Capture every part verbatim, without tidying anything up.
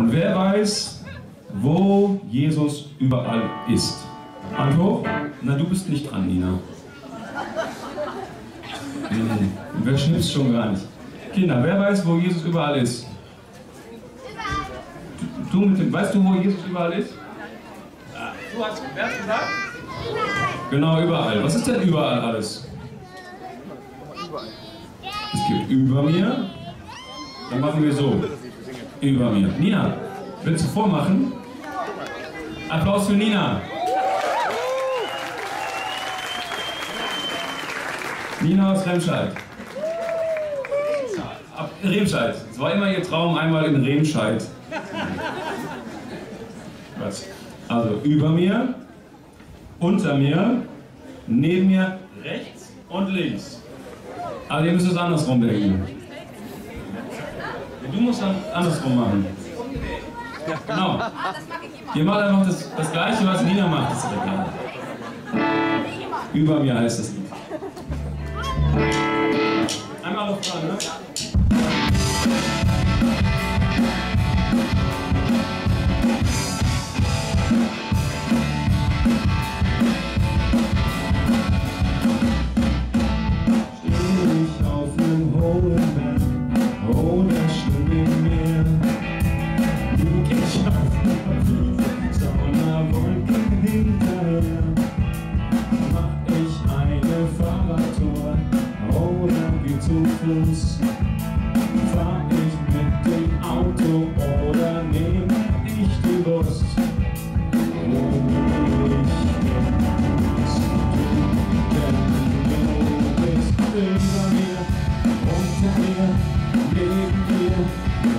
Und wer weiß, wo Jesus überall ist? Hand hoch. Na, du bist nicht an, Nina. Hm, wer schnipst schon gar nicht? Kinder, wer weiß, wo Jesus überall ist? Überall. Du mit dem, weißt du, wo Jesus überall ist? Du hast, wer hat gesagt? Überall. Genau, überall. Was ist denn überall alles? Es gibt über mir. Dann machen wir so. Über mir. Nina, willst du vormachen? Applaus für Nina. Nina aus Remscheid. Remscheid. Zweimal ihr Traum, einmal in Remscheid. Was? Also über mir, unter mir, neben mir, rechts und links. Aber ihr müsst es andersrum denken. Du musst dann andersrum machen. Genau. Ihr macht einfach das, das Gleiche, was Nina macht. Das über mir heißt es nicht. Einmal noch dran, ne? Fahr ich mit dem Auto oder nehm ich die Bus? Du bist über mir, unter mir, neben mir,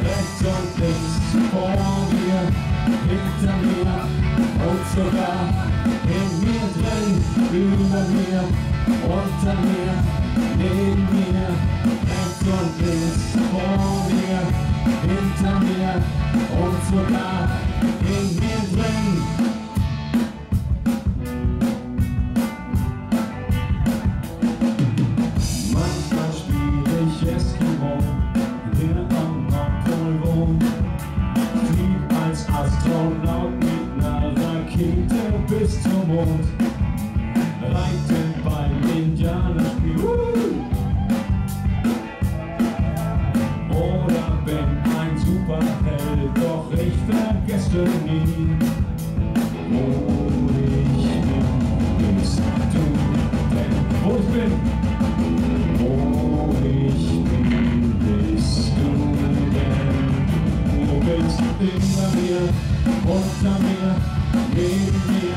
rechts und links, vor mir, hinter mir und sogar in mir drin, über mir, unter mir, neben mir. Und links vor mir, hinter mir und sogar in mir drin. Manchmal spiele ich Eskimo, der am Nordpol wohnt, flieg als Astronaut mit einer Rakete bis zum Mond, reite beim Indianerspiel. Doch ich vergesse nie, wo ich bist du denn, wo ich bin, wo ich bin, bist du denn, du bist über mir, unter mir, neben mir,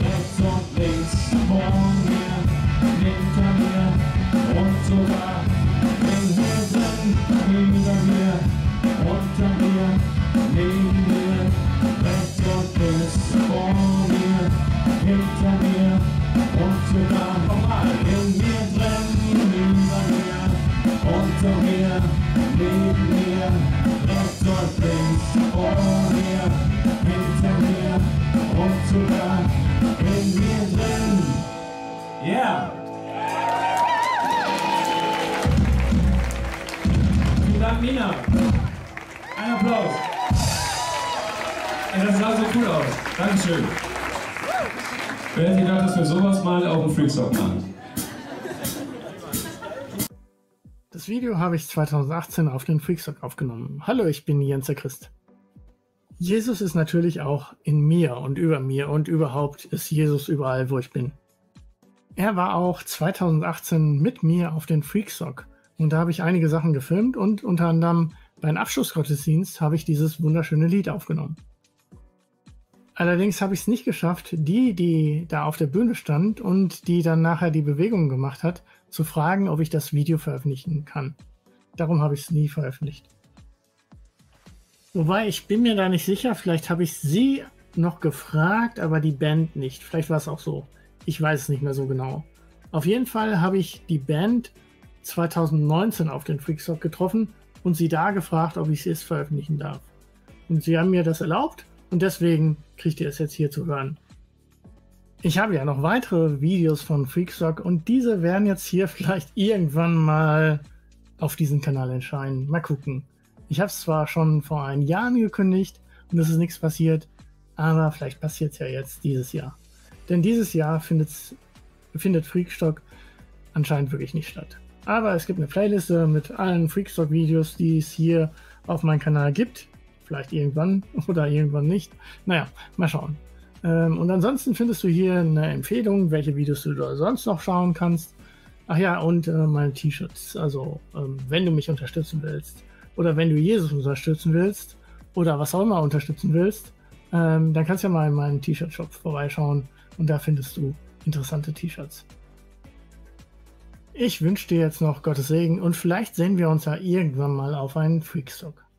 rechts und links, vor mir, hinter mir und sogar in mir drin, über mir. Unter mir, neben mir, rechts und links, vor mir, hinter mir und sogar nochmal in mir drin, über mir, unter mir, neben mir, rechts und links, vor mir, hinter mir und sogar in mir drin. Yeah! Vielen Dank, Nina! Ein Applaus! Ey, das sah so cool aus. Dankeschön. Wer hätte gedacht, dass wir sowas mal auf dem Freakstock machen? Das Video habe ich zweitausendachtzehn auf den Freakstock aufgenommen. Hallo, ich bin Jens der Christ. Jesus ist natürlich auch in mir und über mir und überhaupt ist Jesus überall, wo ich bin. Er war auch zweitausendachtzehn mit mir auf den Freakstock und da habe ich einige Sachen gefilmt und unter anderem beim Abschlussgottesdienst habe ich dieses wunderschöne Lied aufgenommen. Allerdings habe ich es nicht geschafft, die, die da auf der Bühne stand und die dann nachher die Bewegungen gemacht hat, zu fragen, ob ich das Video veröffentlichen kann. Darum habe ich es nie veröffentlicht. Wobei, ich bin mir da nicht sicher, vielleicht habe ich sie noch gefragt, aber die Band nicht. Vielleicht war es auch so. Ich weiß es nicht mehr so genau. Auf jeden Fall habe ich die Band zweitausendneunzehn auf den Freakstock getroffen und sie da gefragt, ob ich es veröffentlichen darf. Und sie haben mir das erlaubt und deswegen kriegt ihr es jetzt hier zu hören. Ich habe ja noch weitere Videos von Freakstock und diese werden jetzt hier vielleicht irgendwann mal auf diesem Kanal erscheinen. Mal gucken. Ich habe es zwar schon vor ein Jahr angekündigt und es ist nichts passiert, aber vielleicht passiert es ja jetzt dieses Jahr. Denn dieses Jahr findet Freakstock anscheinend wirklich nicht statt. Aber es gibt eine Playliste mit allen Freakstock-Videos, die es hier auf meinem Kanal gibt. Vielleicht irgendwann oder irgendwann nicht. Naja, mal schauen. Ähm, und ansonsten findest du hier eine Empfehlung, welche Videos du da sonst noch schauen kannst. Ach ja, und äh, meine T-Shirts. Also, ähm, wenn du mich unterstützen willst oder wenn du Jesus unterstützen willst oder was auch immer unterstützen willst, ähm, dann kannst du ja mal in meinem T-Shirt-Shop vorbeischauen und da findest du interessante T-Shirts. Ich wünsche dir jetzt noch Gottes Segen und vielleicht sehen wir uns ja irgendwann mal auf einen Freakstock.